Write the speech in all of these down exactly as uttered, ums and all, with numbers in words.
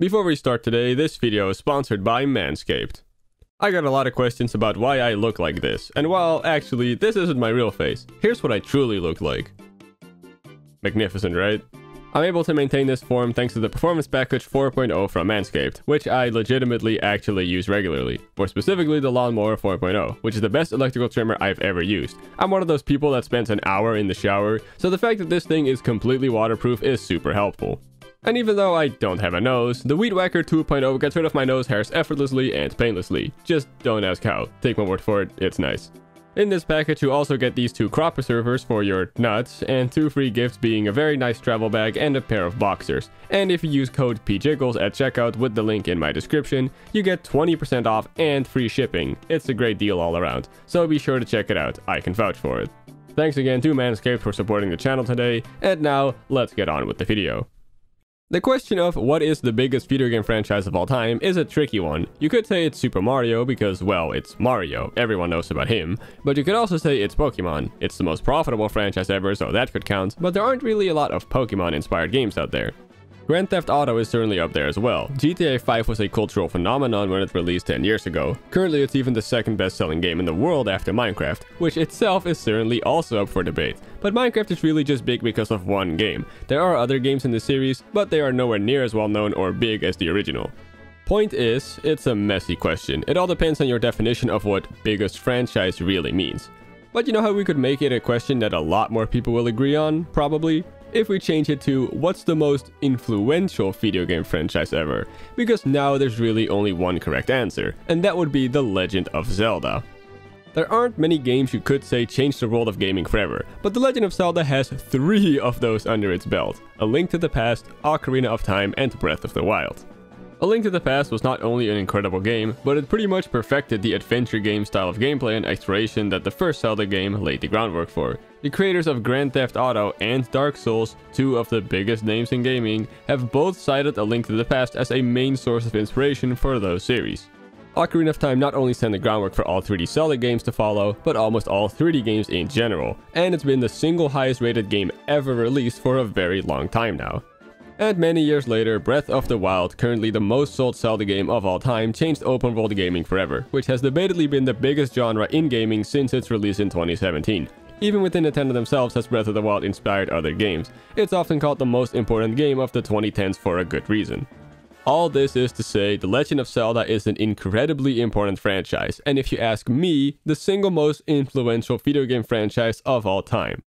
Before we start today, this video is sponsored by Manscaped. I got a lot of questions about why I look like this, and while actually this isn't my real face, here's what I truly look like. Magnificent, right? I'm able to maintain this form thanks to the Performance Package four point oh from Manscaped, which I legitimately actually use regularly, more specifically the Lawnmower four point oh, which is the best electrical trimmer I've ever used. I'm one of those people that spends an hour in the shower, so the fact that this thing is completely waterproof is super helpful. And even though I don't have a nose, the Weed Whacker two point oh gets rid of my nose hairs effortlessly and painlessly. Just don't ask how. Take my word for it, it's nice. In this package you also get these two crop preservers for your nuts, and two free gifts being a very nice travel bag and a pair of boxers. And if you use code PJiggles at checkout with the link in my description, you get twenty percent off and free shipping. It's a great deal all around, so be sure to check it out, I can vouch for it. Thanks again to Manscaped for supporting the channel today, and now let's get on with the video. The question of what is the biggest video game franchise of all time is a tricky one. You could say it's Super Mario because, well, it's Mario, everyone knows about him. But you could also say it's Pokemon. It's the most profitable franchise ever, so that could count, but there aren't really a lot of Pokemon-inspired games out there. Grand Theft Auto is certainly up there as well. G T A five was a cultural phenomenon when it released ten years ago. Currently it's even the second best-selling game in the world after Minecraft, which itself is certainly also up for debate. But Minecraft is really just big because of one game. There are other games in the series, but they are nowhere near as well known or big as the original. Point is, it's a messy question. It all depends on your definition of what biggest franchise really means. But you know how we could make it a question that a lot more people will agree on, probably? If we change it to what's the most influential video game franchise ever, because now there's really only one correct answer, and that would be The Legend of Zelda. There aren't many games you could say changed the world of gaming forever, but The Legend of Zelda has three of those under its belt: A Link to the Past, Ocarina of Time, and Breath of the Wild. A Link to the Past was not only an incredible game, but it pretty much perfected the adventure game style of gameplay and exploration that the first Zelda game laid the groundwork for. The creators of Grand Theft Auto and Dark Souls, two of the biggest names in gaming, have both cited A Link to the Past as a main source of inspiration for those series. Ocarina of Time not only set the groundwork for all three D Zelda games to follow, but almost all three D games in general, and it's been the single highest rated game ever released for a very long time now. And many years later, Breath of the Wild, currently the most sold Zelda game of all time, changed open world gaming forever, which has debatedly been the biggest genre in gaming since its release in twenty seventeen. Even within Nintendo themselves has Breath of the Wild inspired other games. It's often called the most important game of the twenty tens for a good reason. All this is to say, The Legend of Zelda is an incredibly important franchise, and if you ask me, the single most influential video game franchise of all time.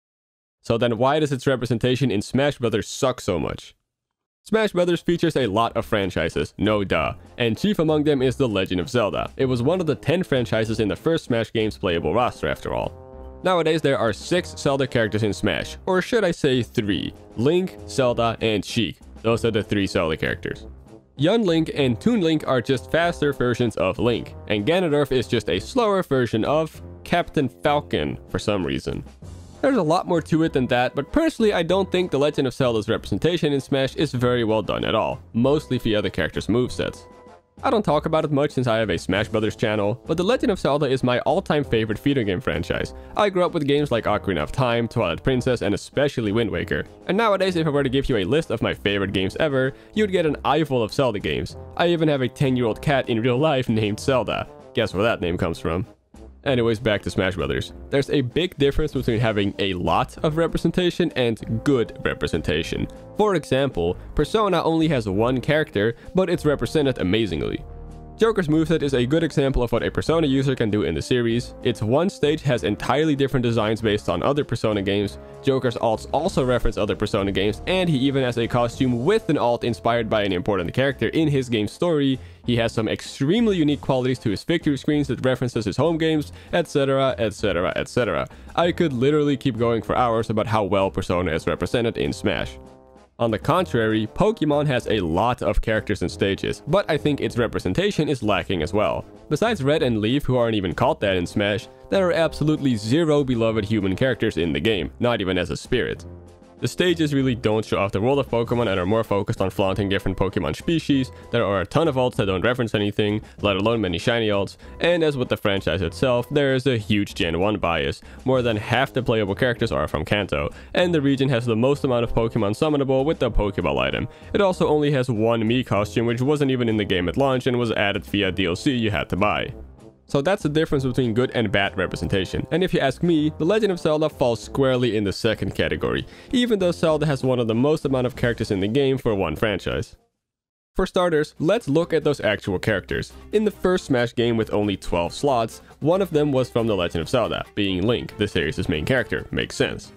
So then why does its representation in Smash Bros suck so much? Smash Bros features a lot of franchises, no duh, and chief among them is The Legend of Zelda. It was one of the ten franchises in the first Smash game's playable roster after all. Nowadays there are six Zelda characters in Smash, or should I say three, Link, Zelda, and Sheik. Those are the three Zelda characters. Young Link and Toon Link are just faster versions of Link, and Ganondorf is just a slower version of Captain Falcon for some reason. There's a lot more to it than that, but personally I don't think The Legend of Zelda's representation in Smash is very well done at all, mostly via the characters' movesets. I don't talk about it much since I have a Smash Brothers channel, but The Legend of Zelda is my all-time favorite video game franchise. I grew up with games like Ocarina of Time, Twilight Princess, and especially Wind Waker. And nowadays if I were to give you a list of my favorite games ever, you'd get an eyeful of Zelda games. I even have a ten-year-old cat in real life named Zelda. Guess where that name comes from. Anyways, back to Smash Brothers. There's a big difference between having a lot of representation and good representation. For example, Persona only has one character, but it's represented amazingly. Joker's moveset is a good example of what a Persona user can do in the series. Its one stage has entirely different designs based on other Persona games. Joker's alts also reference other Persona games, and he even has a costume with an alt inspired by an important character in his game's story. He has some extremely unique qualities to his victory screens that references his home games, etc, etc, et cetera. I could literally keep going for hours about how well Persona is represented in Smash. On the contrary, Pokemon has a lot of characters and stages, but I think its representation is lacking as well. Besides Red and Leaf, who aren't even called that in Smash, there are absolutely zero beloved human characters in the game, not even as a spirit. The stages really don't show off the world of Pokemon and are more focused on flaunting different Pokemon species. There are a ton of alts that don't reference anything, let alone many shiny alts, and as with the franchise itself, there is a huge Gen one bias. More than half the playable characters are from Kanto, and the region has the most amount of Pokemon summonable with the Pokeball item. It also only has one Mii costume, which wasn't even in the game at launch and was added via D L C you had to buy. So that's the difference between good and bad representation. And if you ask me, The Legend of Zelda falls squarely in the second category, even though Zelda has one of the most amount of characters in the game for one franchise. For starters, let's look at those actual characters. In the first Smash game with only twelve slots, one of them was from The Legend of Zelda, being Link, the series' main character. Makes sense.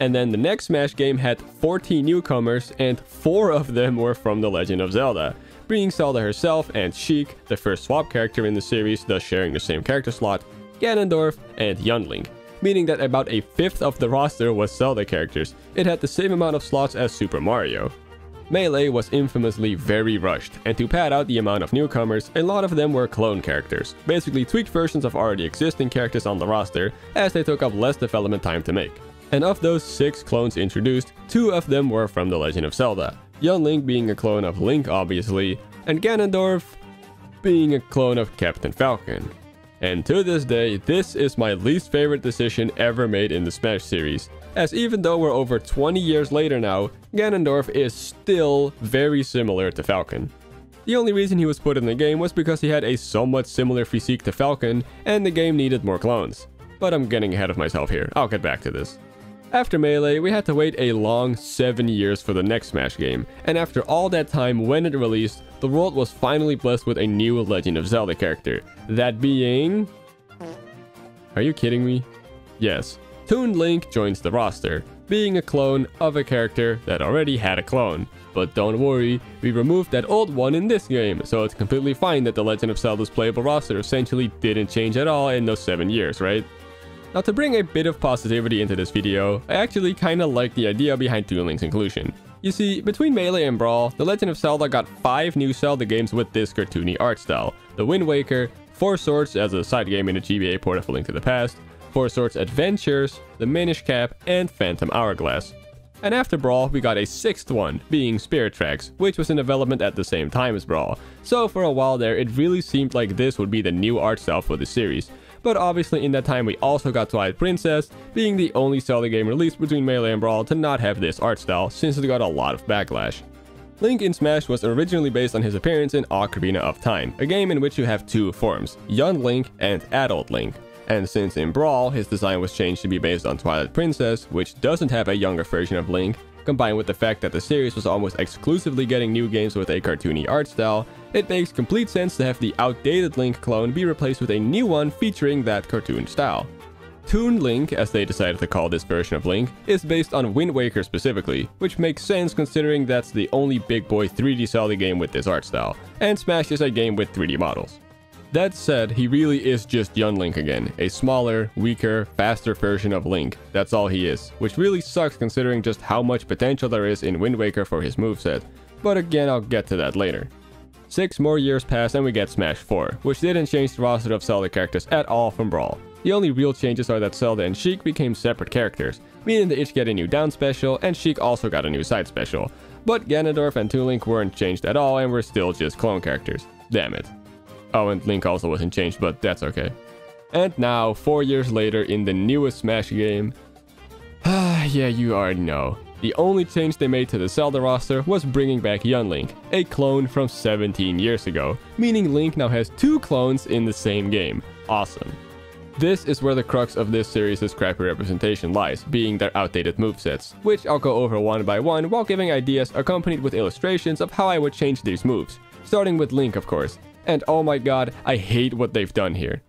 And then the next Smash game had fourteen newcomers and four of them were from The Legend of Zelda, bringing Zelda herself and Sheik, the first swap character in the series, thus sharing the same character slot, Ganondorf and Yundling, meaning that about a fifth of the roster was Zelda characters. It had the same amount of slots as Super Mario. Melee was infamously very rushed, and to pad out the amount of newcomers, a lot of them were clone characters, basically tweaked versions of already existing characters on the roster, as they took up less development time to make. And of those six clones introduced, two of them were from The Legend of Zelda. Yundling being a clone of Link obviously, and Ganondorf being a clone of Captain Falcon. And to this day, this is my least favorite decision ever made in the Smash series, as even though we're over twenty years later now, Ganondorf is still very similar to Falcon. The only reason he was put in the game was because he had a somewhat similar physique to Falcon and the game needed more clones. But I'm getting ahead of myself here, I'll get back to this. After Melee, we had to wait a long seven years for the next Smash game, and after all that time when it released, the world was finally blessed with a new Legend of Zelda character. That being... Are you kidding me? Yes. Toon Link joins the roster, being a clone of a character that already had a clone. But don't worry, we removed that old one in this game, so it's completely fine that The Legend of Zelda's playable roster essentially didn't change at all in those seven years, right? Now, to bring a bit of positivity into this video, I actually kinda like the idea behind Toon Link's inclusion. You see, between Melee and Brawl, The Legend of Zelda got five new Zelda games with this cartoony art style. The Wind Waker, Four Swords as a side game in the G B A port of A Link to the Past, Four Swords Adventures, The Minish Cap, and Phantom Hourglass. And after Brawl, we got a sixth one, being Spirit Tracks, which was in development at the same time as Brawl. So for a while there, it really seemed like this would be the new art style for the series. But obviously in that time we also got Twilight Princess, being the only Zelda game released between Melee and Brawl to not have this art style, since it got a lot of backlash. Link in Smash was originally based on his appearance in Ocarina of Time, a game in which you have two forms, Young Link and Adult Link. And since in Brawl his design was changed to be based on Twilight Princess, which doesn't have a younger version of Link, combined with the fact that the series was almost exclusively getting new games with a cartoony art style, it makes complete sense to have the outdated Link clone be replaced with a new one featuring that cartoon style. Toon Link, as they decided to call this version of Link, is based on Wind Waker specifically, which makes sense considering that's the only big boy three D Zelda game with this art style, and Smash is a game with three D models. That said, he really is just Young Link again, a smaller, weaker, faster version of Link. That's all he is, which really sucks considering just how much potential there is in Wind Waker for his moveset, but again I'll get to that later. Six more years pass and we get Smash four, which didn't change the roster of Zelda characters at all from Brawl. The only real changes are that Zelda and Sheik became separate characters, meaning they each get a new down special and Sheik also got a new side special, but Ganondorf and Toon Link weren't changed at all and were still just clone characters. Damn it. Oh, and Link also wasn't changed, but that's okay. And now, four years later in the newest Smash game... Ah, yeah, you already know. The only change they made to the Zelda roster was bringing back Yundling, a clone from seventeen years ago, meaning Link now has two clones in the same game. Awesome. This is where the crux of this series' crappy representation lies, being their outdated movesets, which I'll go over one by one while giving ideas accompanied with illustrations of how I would change these moves, starting with Link of course. And oh my god, I hate what they've done here.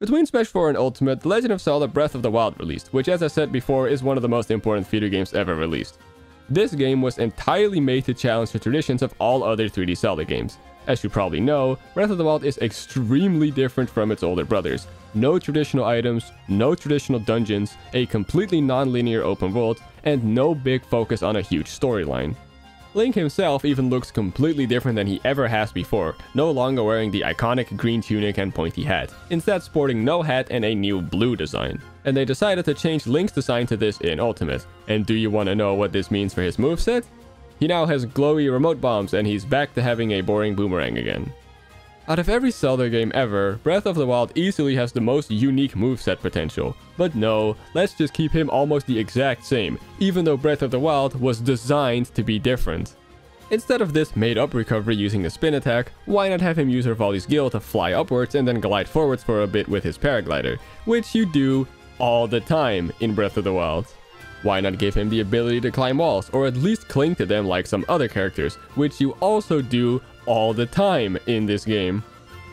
Between Smash four and Ultimate, The Legend of Zelda Breath of the Wild released, which as I said before is one of the most important video games ever released. This game was entirely made to challenge the traditions of all other three D Zelda games. As you probably know, Breath of the Wild is extremely different from its older brothers. No traditional items, no traditional dungeons, a completely non-linear open world, and no big focus on a huge storyline. Link himself even looks completely different than he ever has before, no longer wearing the iconic green tunic and pointy hat, instead sporting no hat and a new blue design. And they decided to change Link's design to this in Ultimate. And do you want to know what this means for his moveset? He now has glowy remote bombs and he's back to having a boring boomerang again. Out of every Zelda game ever, Breath of the Wild easily has the most unique moveset potential. But no, let's just keep him almost the exact same, even though Breath of the Wild was designed to be different. Instead of this made-up recovery using the spin attack, why not have him use Rivali's Gale to fly upwards and then glide forwards for a bit with his paraglider, which you do all the time in Breath of the Wild. Why not give him the ability to climb walls, or at least cling to them like some other characters, which you also do all the time in this game.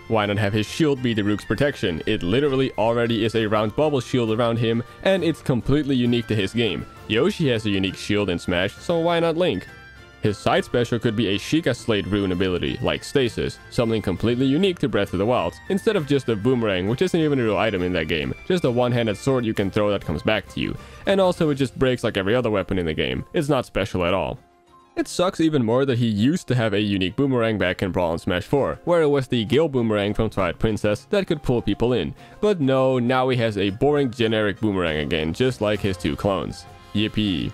Why not have his shield be the Rook's protection? It literally already is a round bubble shield around him, and it's completely unique to his game. Yoshi has a unique shield in Smash, so why not Link? His side special could be a Sheikah Slate rune ability, like Stasis, something completely unique to Breath of the Wild, instead of just a boomerang, which isn't even a real item in that game, just a one-handed sword you can throw that comes back to you. And also it just breaks like every other weapon in the game. It's not special at all. It sucks even more that he used to have a unique boomerang back in Brawl and Smash four, where it was the Gale boomerang from Twilight Princess that could pull people in. But no, now he has a boring generic boomerang again, just like his two clones. Yippee.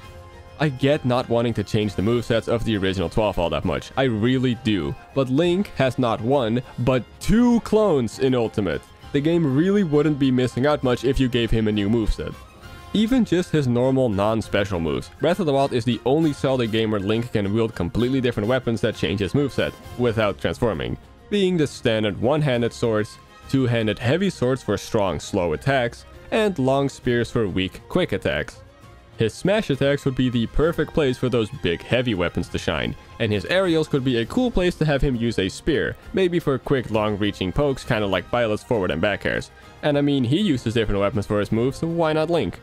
I get not wanting to change the movesets of the original twelve all that much, I really do, but Link has not one, but two clones in Ultimate. The game really wouldn't be missing out much if you gave him a new moveset. Even just his normal non-special moves, Breath of the Wild is the only Zelda game where Link can wield completely different weapons that change his moveset, without transforming. Being the standard one-handed swords, two-handed heavy swords for strong, slow attacks, and long spears for weak, quick attacks. His smash attacks would be the perfect place for those big heavy weapons to shine, and his aerials could be a cool place to have him use a spear, maybe for quick long reaching pokes kinda like Violet's forward and back airs. And I mean, he uses different weapons for his moves, so why not Link?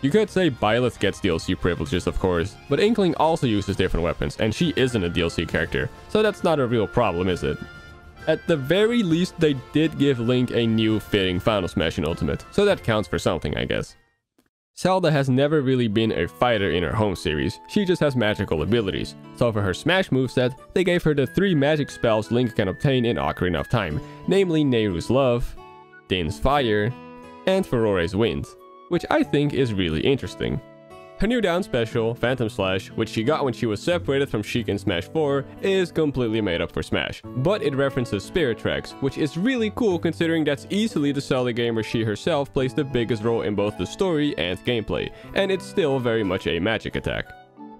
You could say Byleth gets D L C privileges of course, but Inkling also uses different weapons, and she isn't a D L C character, so that's not a real problem, is it? At the very least, they did give Link a new fitting Final Smash in Ultimate, so that counts for something I guess. Zelda has never really been a fighter in her home series, she just has magical abilities, so for her Smash moveset, they gave her the three magic spells Link can obtain in Ocarina of Time, namely Nehru's Love, Din's Fire, and Ferore's Wind, which I think is really interesting. Her new down special, Phantom Slash, which she got when she was separated from Sheik in Smash four, is completely made up for Smash, but it references Spirit Tracks, which is really cool considering that's easily the Zelda game where she herself plays the biggest role in both the story and gameplay, and it's still very much a magic attack.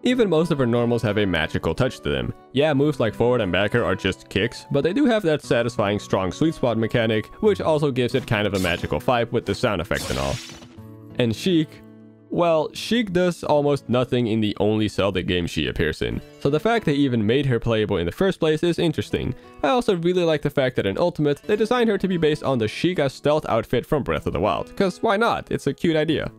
Even most of her normals have a magical touch to them. Yeah, moves like forward and backer are just kicks, but they do have that satisfying strong sweet spot mechanic, which also gives it kind of a magical vibe with the sound effects and all. And Sheik, well, Sheik does almost nothing in the only Zelda game she appears in, so the fact they even made her playable in the first place is interesting. I also really like the fact that in Ultimate, they designed her to be based on the Sheikah stealth outfit from Breath of the Wild, cause why not, it's a cute idea.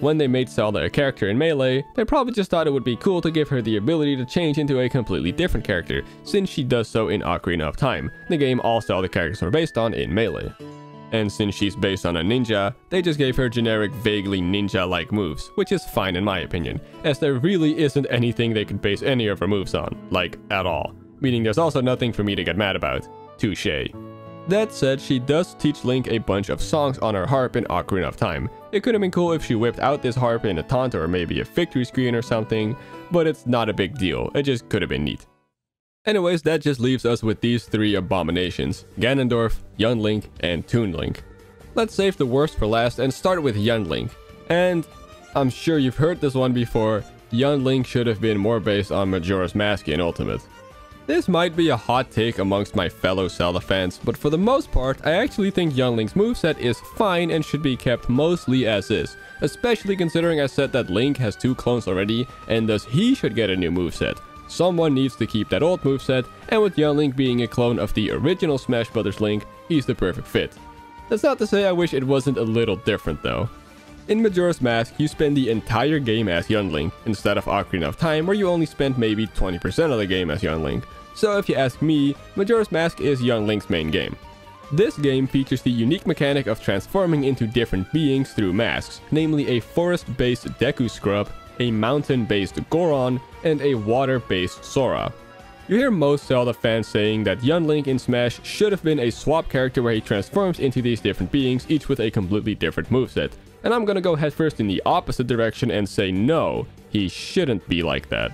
When they made Zelda a character in Melee, they probably just thought it would be cool to give her the ability to change into a completely different character, since she does so in Ocarina of Time, the game all Zelda characters were based on in Melee. And since she's based on a ninja, they just gave her generic vaguely ninja-like moves, which is fine in my opinion, as there really isn't anything they could base any of her moves on, like at all, meaning there's also nothing for me to get mad about. Touché. That said, she does teach Link a bunch of songs on her harp in Ocarina of Time. It could've been cool if she whipped out this harp in a taunt or maybe a victory screen or something, but it's not a big deal, it just could've been neat. Anyways, that just leaves us with these three abominations, Ganondorf, Young Link, and Toon Link. Let's save the worst for last and start with Young Link. And I'm sure you've heard this one before, Young Link should have been more based on Majora's Mask in Ultimate. This might be a hot take amongst my fellow Zelda fans, but for the most part, I actually think Young Link's moveset is fine and should be kept mostly as is, especially considering I said that Link has two clones already and thus he should get a new moveset. Someone needs to keep that old moveset, and with Young Link being a clone of the original Smash Bros. Link, he's the perfect fit. That's not to say I wish it wasn't a little different though. In Majora's Mask, you spend the entire game as Young Link, instead of Ocarina of Time where you only spend maybe twenty percent of the game as Young Link. So if you ask me, Majora's Mask is Young Link's main game. This game features the unique mechanic of transforming into different beings through masks, namely a forest-based Deku Scrub, a mountain-based Goron, and a water-based Zora. You hear most Zelda fans saying that Young Link in Smash should have been a swap character where he transforms into these different beings, each with a completely different moveset. And I'm gonna go headfirst in the opposite direction and say no, he shouldn't be like that.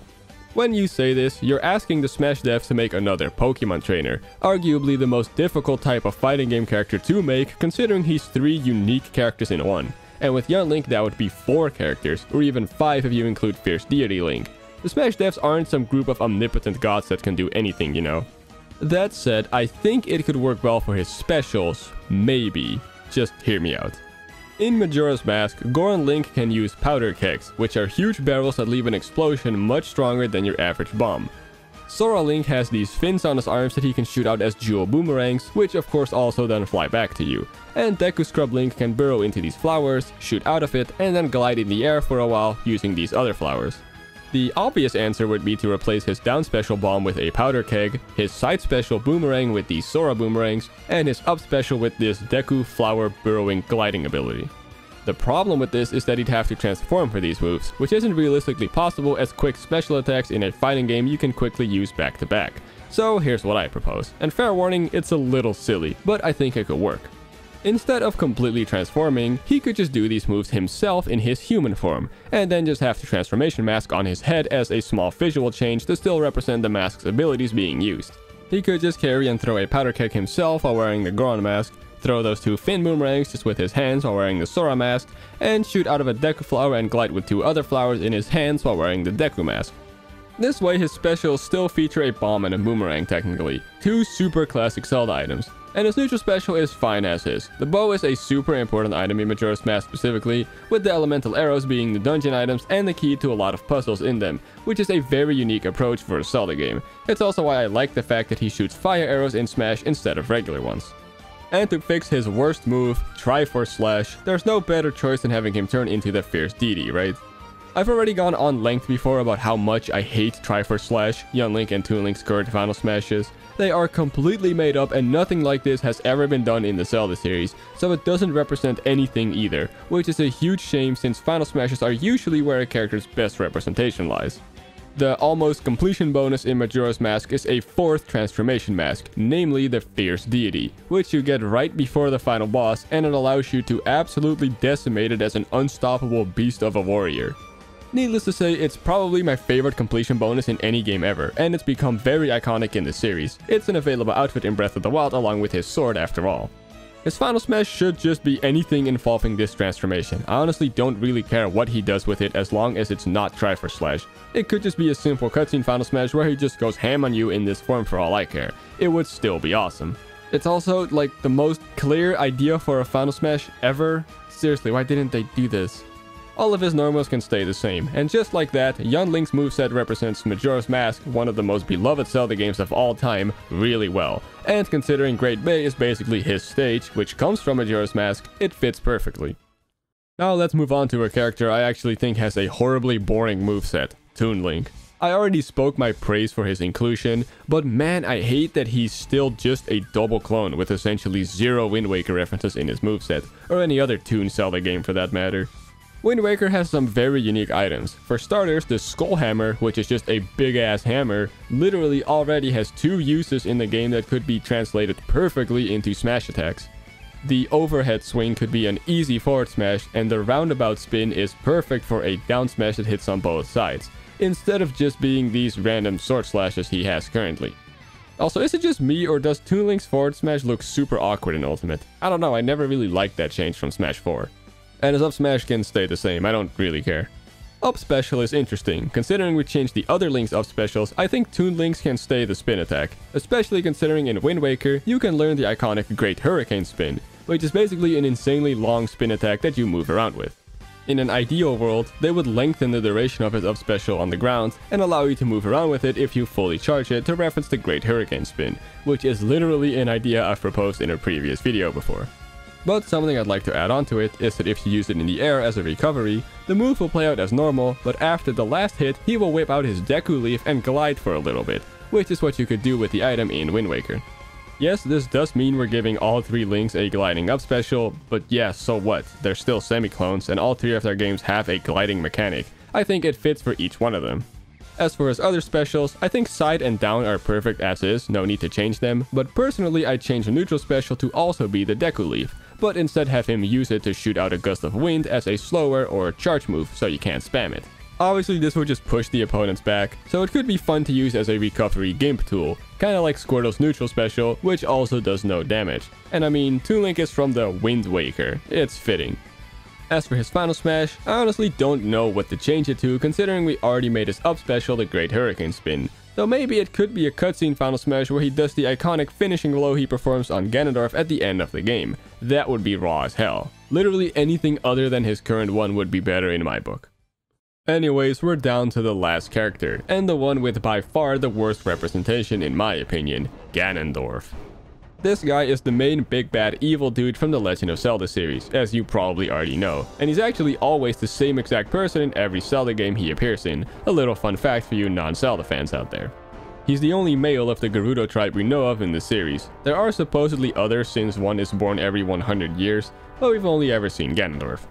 When you say this, you're asking the Smash devs to make another Pokemon trainer, arguably the most difficult type of fighting game character to make, considering he's three unique characters in one. And with Young Link that would be four characters, or even five if you include Fierce Deity Link. The Smash devs aren't some group of omnipotent gods that can do anything, you know. That said, I think it could work well for his specials, maybe. Just hear me out. In Majora's Mask, Goron Link can use powder kegs, which are huge barrels that leave an explosion much stronger than your average bomb. Zora Link has these fins on his arms that he can shoot out as dual boomerangs, which of course also then fly back to you. And Deku Scrub Link can burrow into these flowers, shoot out of it, and then glide in the air for a while using these other flowers. The obvious answer would be to replace his down special bomb with a powder keg, his side special boomerang with these Zora boomerangs, and his up special with this Deku flower burrowing gliding ability. The problem with this is that he'd have to transform for these moves, which isn't realistically possible as quick special attacks in a fighting game you can quickly use back to back. So here's what I propose, and fair warning, it's a little silly, but I think it could work. Instead of completely transforming, he could just do these moves himself in his human form, and then just have the transformation mask on his head as a small visual change to still represent the mask's abilities being used. He could just carry and throw a powder keg himself while wearing the Goron mask, throw those two fin boomerangs just with his hands while wearing the Zora mask, and shoot out of a Deku flower and glide with two other flowers in his hands while wearing the Deku mask. This way his specials still feature a bomb and a boomerang technically, two super classic Zelda items. And his neutral special is fine as is. The bow is a super important item in Majora's Mask specifically, with the elemental arrows being the dungeon items and the key to a lot of puzzles in them, which is a very unique approach for a Zelda game. It's also why I like the fact that he shoots fire arrows in Smash instead of regular ones. And to fix his worst move, Triforce Slash, there's no better choice than having him turn into the Fierce Deity, right? I've already gone on length before about how much I hate Triforce Slash, Young Link and Toon Link's current final smashes. They are completely made up and nothing like this has ever been done in the Zelda series, so it doesn't represent anything either, which is a huge shame since final smashes are usually where a character's best representation lies. The almost completion bonus in Majora's Mask is a fourth transformation mask, namely the Fierce Deity, which you get right before the final boss, and it allows you to absolutely decimate it as an unstoppable beast of a warrior. Needless to say, it's probably my favorite completion bonus in any game ever, and it's become very iconic in the series. It's an available outfit in Breath of the Wild along with his sword after all. His final smash should just be anything involving this transformation. I honestly don't really care what he does with it as long as it's not Triforce Slash. It could just be a simple cutscene final smash where he just goes ham on you in this form for all I care. It would still be awesome. It's also like the most clear idea for a final smash ever. Seriously, why didn't they do this? All of his normals can stay the same, and just like that, Young Link's moveset represents Majora's Mask, one of the most beloved Zelda games of all time, really well. And considering Great Bay is basically his stage, which comes from Majora's Mask, it fits perfectly. Now let's move on to a character I actually think has a horribly boring moveset, Toon Link. I already spoke my praise for his inclusion, but man, I hate that he's still just a double clone with essentially zero Wind Waker references in his moveset, or any other Toon Zelda game for that matter. Wind Waker has some very unique items. For starters, the Skull Hammer, which is just a big-ass hammer, literally already has two uses in the game that could be translated perfectly into smash attacks. The overhead swing could be an easy forward smash, and the roundabout spin is perfect for a down smash that hits on both sides, instead of just being these random sword slashes he has currently. Also, is it just me, or does Toon Link's forward smash look super awkward in Ultimate? I don't know, I never really liked that change from Smash four. And his up smash can stay the same, I don't really care. Up special is interesting. Considering we changed the other Link's up specials, I think Toon Link's can stay the spin attack. Especially considering in Wind Waker, you can learn the iconic Great Hurricane Spin, which is basically an insanely long spin attack that you move around with. In an ideal world, they would lengthen the duration of his up special on the ground and allow you to move around with it if you fully charge it to reference the Great Hurricane Spin, which is literally an idea I've proposed in a previous video before. But something I'd like to add on to it is that if you use it in the air as a recovery, the move will play out as normal, but after the last hit, he will whip out his Deku Leaf and glide for a little bit, which is what you could do with the item in Wind Waker. Yes, this does mean we're giving all three Links a gliding up special, but yeah, so what? They're still semi-clones, and all three of their games have a gliding mechanic. I think it fits for each one of them. As for his other specials, I think side and down are perfect as is, no need to change them, but personally I changed the neutral special to also be the Deku Leaf, but instead have him use it to shoot out a gust of wind as a slower or charge move so you can't spam it. Obviously this will just push the opponents back, so it could be fun to use as a recovery gimp tool, kinda like Squirtle's neutral special, which also does no damage. And I mean, Toon Link is from the Wind Waker, it's fitting. As for his final smash, I honestly don't know what to change it to considering we already made his up special the Great Hurricane Spin. Though maybe it could be a cutscene final smash where he does the iconic finishing blow he performs on Ganondorf at the end of the game. That would be raw as hell. Literally anything other than his current one would be better in my book. Anyways, we're down to the last character, and the one with by far the worst representation in my opinion, Ganondorf. This guy is the main big bad evil dude from The Legend of Zelda series, as you probably already know, and he's actually always the same exact person in every Zelda game he appears in, a little fun fact for you non-Zelda fans out there. He's the only male of the Gerudo tribe we know of in the series. There are supposedly others since one is born every one hundred years, but we've only ever seen Ganondorf.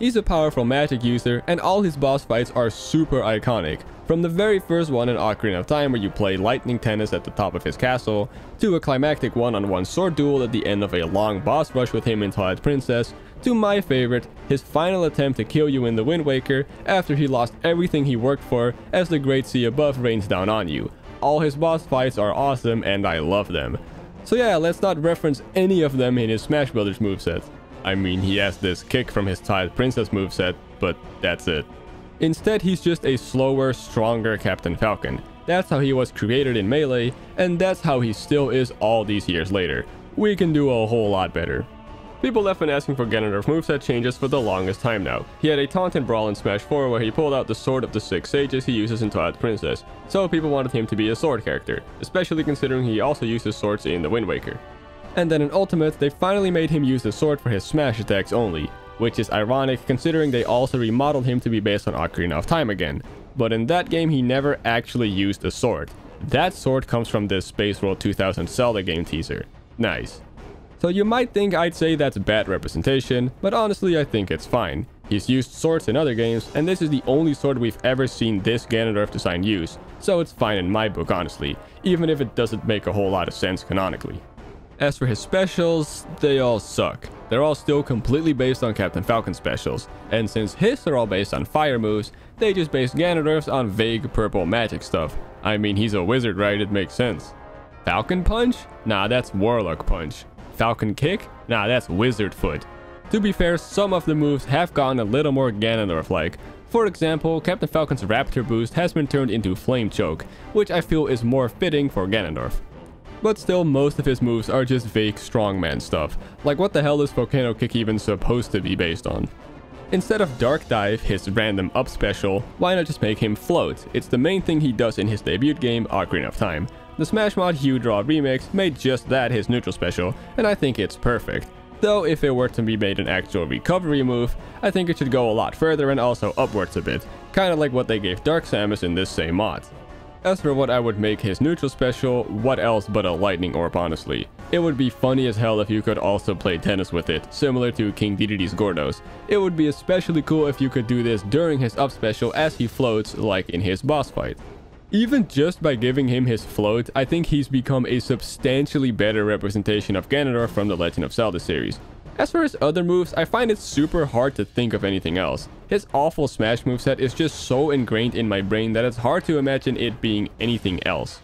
He's a powerful magic user, and all his boss fights are super iconic, from the very first one in Ocarina of Time where you play lightning tennis at the top of his castle, to a climactic one-on-one sword duel at the end of a long boss rush with him in Twilight Princess, to my favorite, his final attempt to kill you in the Wind Waker after he lost everything he worked for as the Great Sea above rains down on you. All his boss fights are awesome and I love them. So yeah, let's not reference any of them in his Smash Brothers moveset. I mean, he has this kick from his Twilight Princess moveset, but that's it. Instead, he's just a slower, stronger Captain Falcon. That's how he was created in Melee, and that's how he still is all these years later. We can do a whole lot better. People have been asking for Ganondorf moveset changes for the longest time now. He had a taunt in Brawl in Smash four where he pulled out the Sword of the Six Sages he uses in Twilight Princess, so people wanted him to be a sword character, especially considering he also uses swords in The Wind Waker. And then in Ultimate, they finally made him use the sword for his smash attacks only, which is ironic considering they also remodeled him to be based on Ocarina of Time again. But in that game, he never actually used a sword. That sword comes from this Space World two thousand Zelda game teaser. Nice. So you might think I'd say that's bad representation, but honestly I think it's fine. He's used swords in other games, and this is the only sword we've ever seen this Ganondorf design use, so it's fine in my book honestly, even if it doesn't make a whole lot of sense canonically. As for his specials, they all suck. They're all still completely based on Captain Falcon specials, and since his are all based on fire moves, they just based Ganondorf's on vague purple magic stuff. I mean, he's a wizard, right? It makes sense. Falcon Punch? Nah, that's Warlock Punch. Falcon Kick? Nah, that's Wizard Foot. To be fair, some of the moves have gotten a little more Ganondorf-like. For example, Captain Falcon's Raptor Boost has been turned into Flame Choke, which I feel is more fitting for Ganondorf. But still, most of his moves are just vague strongman stuff. Like, what the hell is Volcano Kick even supposed to be based on? Instead of Dark Dive, his random up special, why not just make him float? It's the main thing he does in his debut game, Ocarina of Time. The Smash mod HewDraw Remix made just that his neutral special, and I think it's perfect. Though, if it were to be made an actual recovery move, I think it should go a lot further and also upwards a bit, kinda like what they gave Dark Samus in this same mod. As for what I would make his neutral special, what else but a lightning orb honestly. It would be funny as hell if you could also play tennis with it, similar to King Dedede Gordos. It would be especially cool if you could do this during his up special as he floats, like in his boss fight. Even just by giving him his float, I think he's become a substantially better representation of Ganondorf from The Legend of Zelda series. As for his other moves, I find it super hard to think of anything else. His awful Smash moveset is just so ingrained in my brain that it's hard to imagine it being anything else.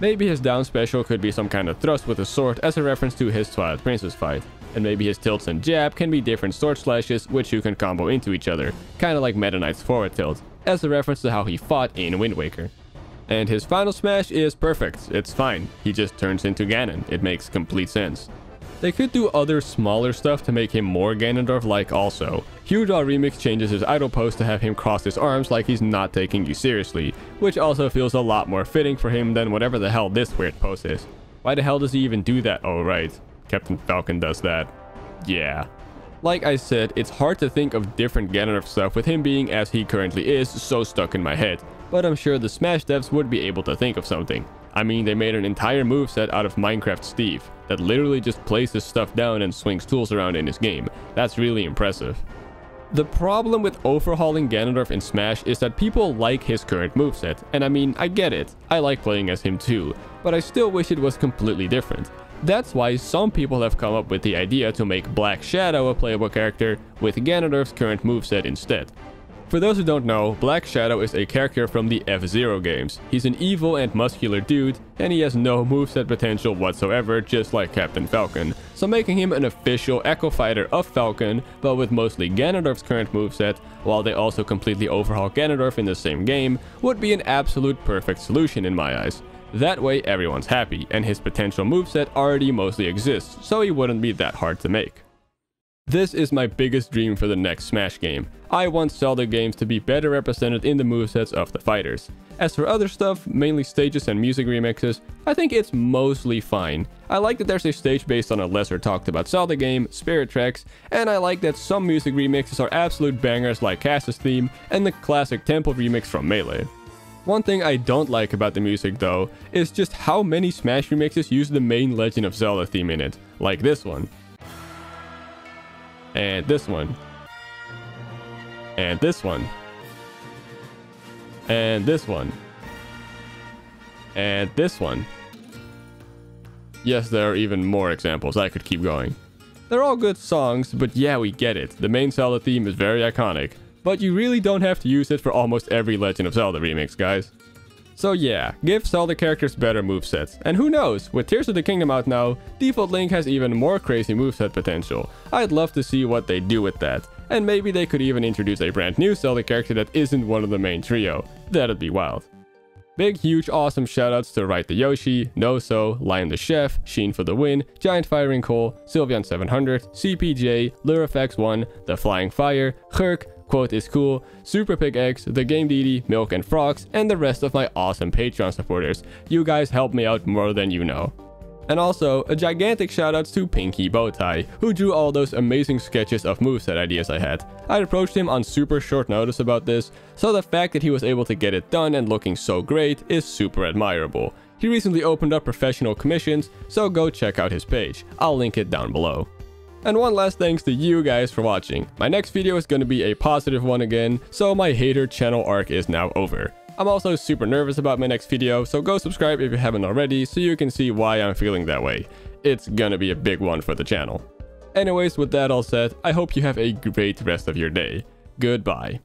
Maybe his down special could be some kind of thrust with a sword as a reference to his Twilight Princess fight. And maybe his tilts and jab can be different sword slashes which you can combo into each other, kinda like Meta Knight's forward tilt, as a reference to how he fought in Wind Waker. And his final smash is perfect, it's fine, he just turns into Ganon, it makes complete sense. They could do other smaller stuff to make him more Ganondorf-like also. HewDraw Remix changes his idle pose to have him cross his arms like he's not taking you seriously, which also feels a lot more fitting for him than whatever the hell this weird pose is. Why the hell does he even do that? Oh right, Captain Falcon does that. Yeah. Like I said, it's hard to think of different Ganondorf stuff with him being as he currently is so stuck in my head, but I'm sure the Smash devs would be able to think of something. I mean, they made an entire moveset out of Minecraft Steve, that literally just places stuff down and swings tools around in his game. That's really impressive. The problem with overhauling Ganondorf in Smash is that people like his current moveset, and I mean, I get it, I like playing as him too, but I still wish it was completely different. That's why some people have come up with the idea to make Black Shadow a playable character with Ganondorf's current moveset instead. For those who don't know, Black Shadow is a character from the F-Zero games. He's an evil and muscular dude, and he has no moveset potential whatsoever, just like Captain Falcon. So making him an official Echo Fighter of Falcon, but with mostly Ganondorf's current moveset, while they also completely overhaul Ganondorf in the same game, would be an absolute perfect solution in my eyes. That way everyone's happy, and his potential moveset already mostly exists, so he wouldn't be that hard to make. This is my biggest dream for the next Smash game. I want Zelda games to be better represented in the movesets of the fighters. As for other stuff, mainly stages and music remixes, I think it's mostly fine. I like that there's a stage based on a lesser talked about Zelda game, Spirit Tracks, and I like that some music remixes are absolute bangers like Cass's theme and the classic Temple remix from Melee. One thing I don't like about the music though, is just how many Smash remixes use the main Legend of Zelda theme in it, like this one. And this one. And this one. And this one. And this one. Yes, there are even more examples. I could keep going. They're all good songs, but yeah, we get it. The main Zelda theme is very iconic, but you really don't have to use it for almost every Legend of Zelda remix, guys. So yeah, give Zelda characters better movesets. And who knows, with Tears of the Kingdom out now, Default Link has even more crazy moveset potential. I'd love to see what they do with that. And maybe they could even introduce a brand new Zelda character that isn't one of the main trio. That'd be wild. Big, huge, awesome shoutouts to Right the Yoshi, Noso, Lion the Chef, Sheen for the Win, Giant Firing Coal, Sylveon seven hundred, C P J, Lurifx one, The Flying Fire, Gurk, Quote is Cool, Super Pig X, The Game Deity, Milk and Frogs, and the rest of my awesome Patreon supporters. You guys help me out more than you know. And also, a gigantic shoutouts to Pinky Bowtie, who drew all those amazing sketches of moveset ideas I had. I approached him on super short notice about this, so the fact that he was able to get it done and looking so great is super admirable. He recently opened up professional commissions, so go check out his page. I'll link it down below. And one last thanks to you guys for watching. My next video is going to be a positive one again, so my hater channel arc is now over. I'm also super nervous about my next video, so go subscribe if you haven't already so you can see why I'm feeling that way. It's gonna be a big one for the channel. Anyways, with that all said, I hope you have a great rest of your day. Goodbye.